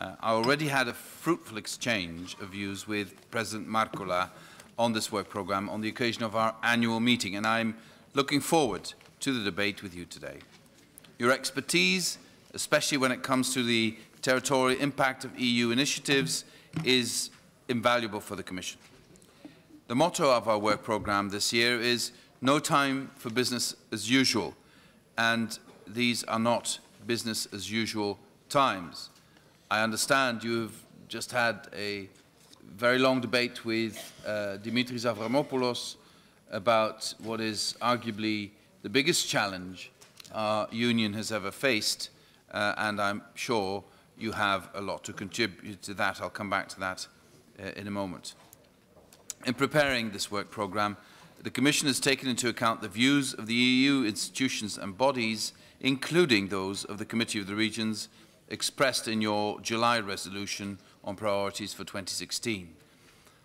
I already had a fruitful exchange of views with President Marcola on this work programme on the occasion of our annual meeting, and I'm looking forward to the debate with you today. Your expertise, especially when it comes to the territorial impact of EU initiatives, is invaluable for the Commission. The motto of our work programme this year is "No time for business as usual," and these are not business as usual times. I understand you have just had a very long debate with Dimitris Avramopoulos about what is arguably the biggest challenge our union has ever faced, and I'm sure you have a lot to contribute to that. I'll come back to that in a moment. In preparing this work programme, the Commission has taken into account the views of the EU institutions and bodies, including those of the Committee of the Regions, expressed in your July resolution on priorities for 2016.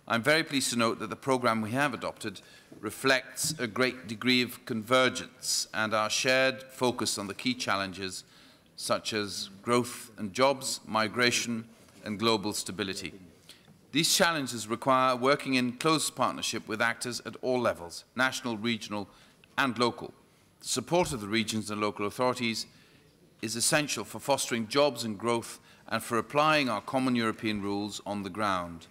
I'm very pleased to note that the programme we have adopted reflects a great degree of convergence and our shared focus on the key challenges such as growth and jobs, migration and global stability. These challenges require working in close partnership with actors at all levels, national, regional and local. The support of the regions and local authorities is essential for fostering jobs and growth and for applying our common European rules on the ground.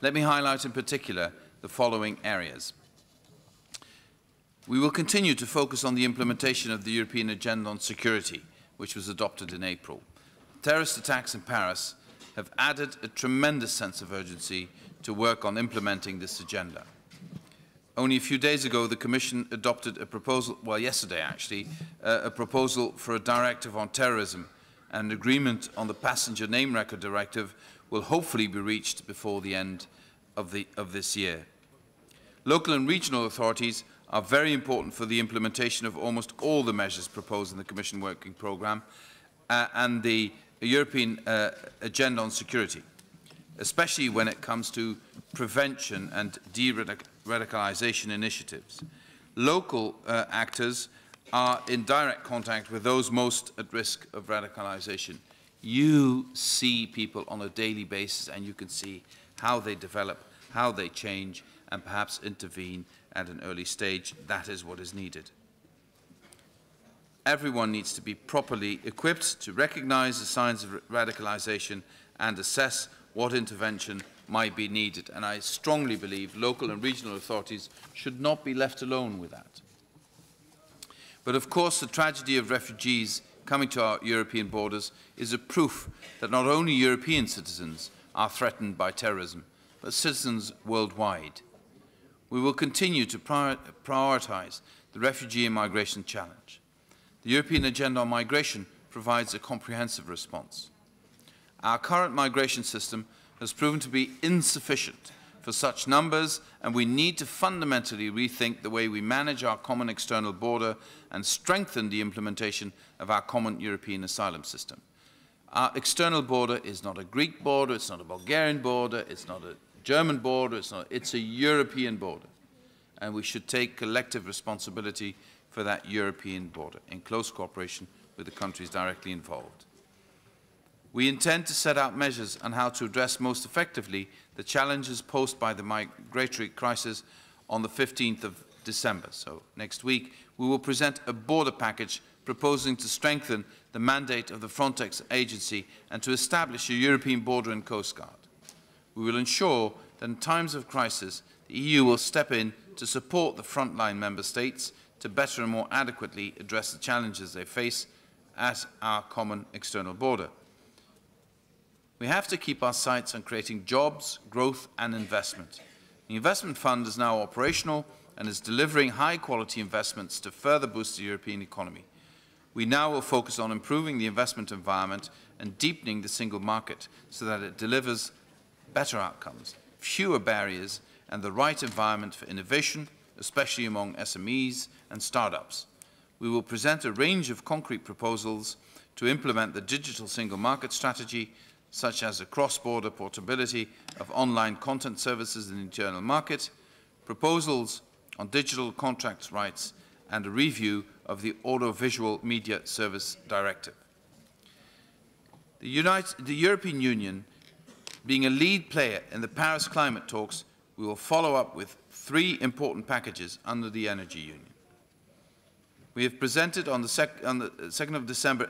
Let me highlight in particular the following areas. We will continue to focus on the implementation of the European Agenda on Security, which was adopted in April. Terrorist attacks in Paris have added a tremendous sense of urgency to work on implementing this agenda. Only a few days ago, the Commission adopted a proposal, well, yesterday actually, a proposal for a directive on terrorism, and an agreement on the passenger name record directive will hopefully be reached before the end of this year. Local and regional authorities are very important for the implementation of almost all the measures proposed in the Commission Working Programme and the European Agenda on Security, especially when it comes to prevention and de-radicalisation initiatives. Local actors are in direct contact with those most at risk of radicalisation. You see people on a daily basis and you can see how they develop, how they change, and perhaps intervene at an early stage. That is what is needed. Everyone needs to be properly equipped to recognise the signs of radicalisation and assess what intervention might be needed. And I strongly believe local and regional authorities should not be left alone with that. But of course, the tragedy of refugees coming to our European borders is a proof that not only European citizens are threatened by terrorism, but citizens worldwide. We will continue to prioritise the refugee and migration challenge. The European Agenda on Migration provides a comprehensive response. Our current migration system has proven to be insufficient for such numbers, and we need to fundamentally rethink the way we manage our common external border and strengthen the implementation of our common European asylum system. Our external border is not a Greek border, it's not a Bulgarian border, it's not a German border, it's a European border. And we should take collective responsibility for that European border in close cooperation with the countries directly involved. We intend to set out measures on how to address most effectively the challenges posed by the migratory crisis on the 15th of December. So next week, we will present a border package proposing to strengthen the mandate of the Frontex agency and to establish a European border and coast guard. We will ensure that in times of crisis, the EU will step in to support the frontline member states to better and more adequately address the challenges they face at our common external border. We have to keep our sights on creating jobs, growth and investment. The investment fund is now operational and is delivering high-quality investments to further boost the European economy. We now will focus on improving the investment environment and deepening the single market so that it delivers better outcomes, fewer barriers and the right environment for innovation, especially among SMEs and startups. We will present a range of concrete proposals to implement the digital single market strategy, such as the cross-border portability of online content services in the internal market, proposals on digital contract rights, and a review of the Audiovisual Media Service Directive. The European Union, being a lead player in the Paris climate talks, we will follow up with 3 important packages under the Energy Union. We have presented on the 2nd of December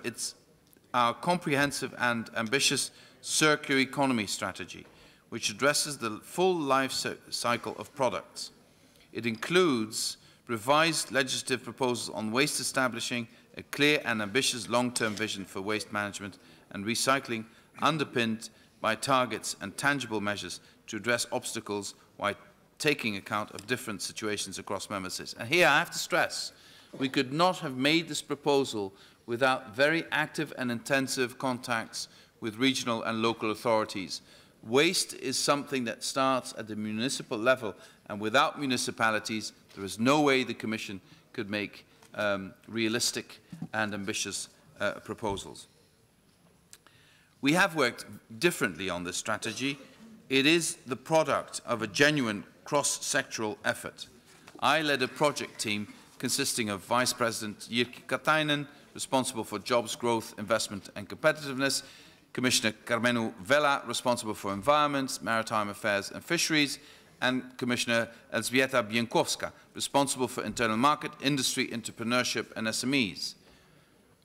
our comprehensive and ambitious circular economy strategy, which addresses the full life cycle of products. It includes revised legislative proposals on waste, establishing a clear and ambitious long-term vision for waste management and recycling, underpinned by targets and tangible measures to address obstacles while taking account of different situations across member states. And here I have to stress, we could not have made this proposal without very active and intensive contacts with regional and local authorities. Waste is something that starts at the municipal level, and without municipalities, there is no way the Commission could make realistic and ambitious proposals. We have worked differently on this strategy. It is the product of a genuine cross-sectoral effort. I led a project team consisting of Vice President Jyrki Katainen, responsible for jobs, growth, investment and competitiveness, Commissioner Karmenu Vela, responsible for environment, maritime affairs and fisheries, and Commissioner Elzbieta Bienkowska, responsible for internal market, industry, entrepreneurship and SMEs.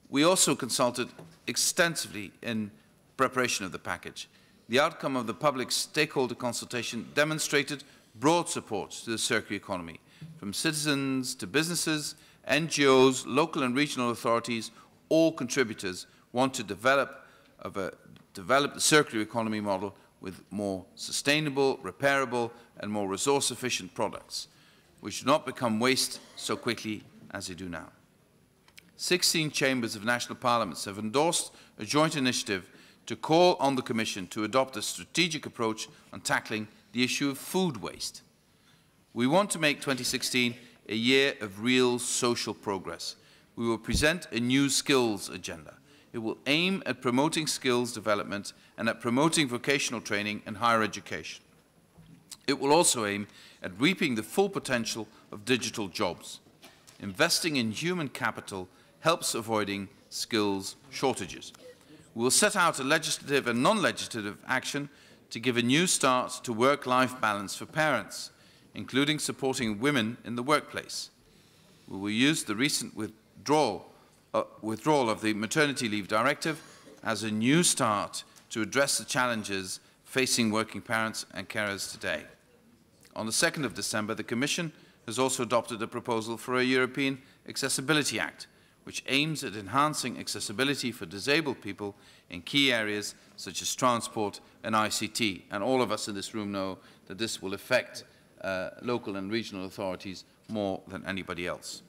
We also consulted extensively in preparation of the package. The outcome of the public stakeholder consultation demonstrated broad support to the circular economy, from citizens to businesses, NGOs, local and regional authorities. All contributors want to develop the circular economy model with more sustainable, repairable and more resource-efficient products, which do not become waste so quickly as they do now. 16 chambers of national parliaments have endorsed a joint initiative to call on the Commission to adopt a strategic approach on tackling the issue of food waste. We want to make 2016 a year of real social progress. We will present a new skills agenda. It will aim at promoting skills development and at promoting vocational training and higher education. It will also aim at reaping the full potential of digital jobs. Investing in human capital helps avoiding skills shortages. We will set out a legislative and non-legislative action to give a new start to work-life balance for parents, including supporting women in the workplace. We will use the recent withdrawal of the maternity leave directive as a new start to address the challenges facing working parents and carers today. On the 2nd of December, the Commission has also adopted a proposal for a European Accessibility Act, which aims at enhancing accessibility for disabled people in key areas such as transport and ICT. And all of us in this room know that this will affect local and regional authorities more than anybody else.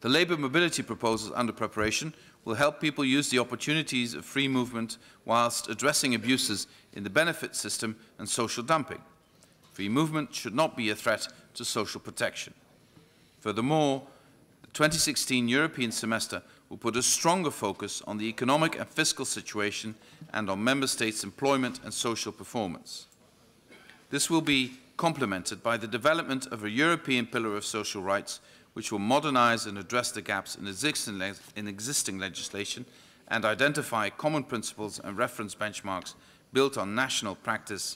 The labour mobility proposals under preparation will help people use the opportunities of free movement whilst addressing abuses in the benefit system and social dumping. Free movement should not be a threat to social protection. Furthermore, the 2016 European semester will put a stronger focus on the economic and fiscal situation and on member states' employment and social performance. This will be complemented by the development of a European pillar of social rights, which will modernise and address the gaps in existing legislation and identify common principles and reference benchmarks built on national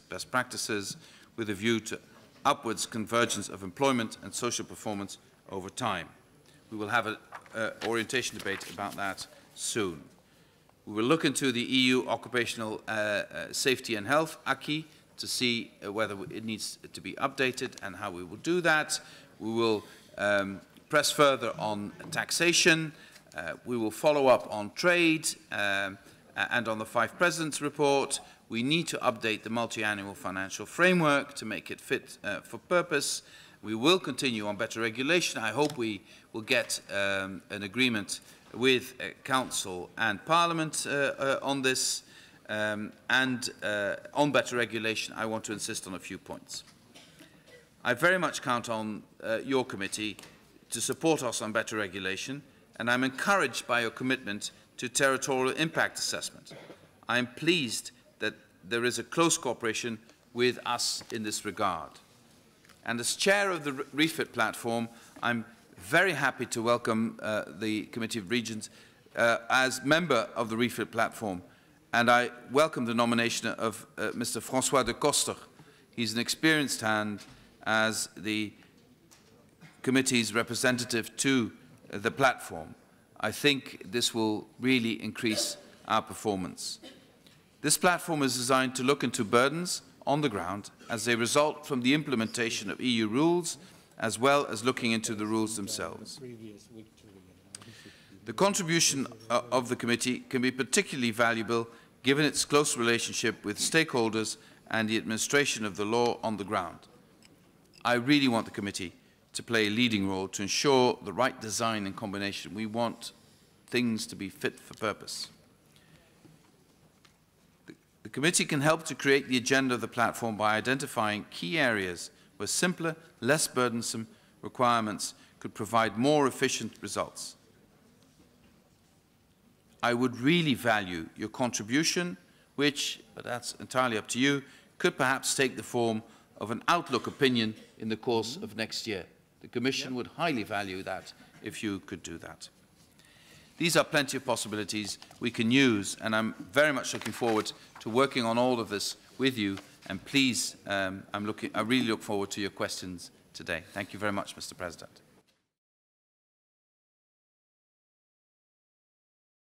best practices with a view to upwards convergence of employment and social performance over time. We will have an orientation debate about that soon. We will look into the EU Occupational Safety and Health Acquis to see whether it needs to be updated and how we will do that. We will press further on taxation. We will follow up on trade and on the 5 Presidents' report. We need to update the multi-annual financial framework to make it fit for purpose. We will continue on better regulation. I hope we will get an agreement with Council and Parliament on this. And on better regulation, I want to insist on a few points. I very much count on your committee to support us on better regulation, and I'm encouraged by your commitment to territorial impact assessment. I am pleased that there is a close cooperation with us in this regard. And as chair of the REFIT platform, I'm very happy to welcome the Committee of Regions as member of the REFIT platform. And I welcome the nomination of Mr. Francois DeCoster. He's an experienced hand as the committee's representative to the platform. I think this will really increase our performance. This platform is designed to look into burdens on the ground as they result from the implementation of EU rules, as well as looking into the rules themselves. The contribution of the committee can be particularly valuable given its close relationship with stakeholders and the administration of the law on the ground. I really want the committee to play a leading role to ensure the right design and combination. We want things to be fit for purpose. The committee can help to create the agenda of the platform by identifying key areas where simpler, less burdensome requirements could provide more efficient results. I would really value your contribution, which, but that's entirely up to you, could perhaps take the form of an outlook opinion in the course of next year. The Commission would highly value that if you could do that. These are plenty of possibilities we can use, and I'm very much looking forward to working on all of this with you. And please, I really look forward to your questions today. Thank you very much, Mr. President.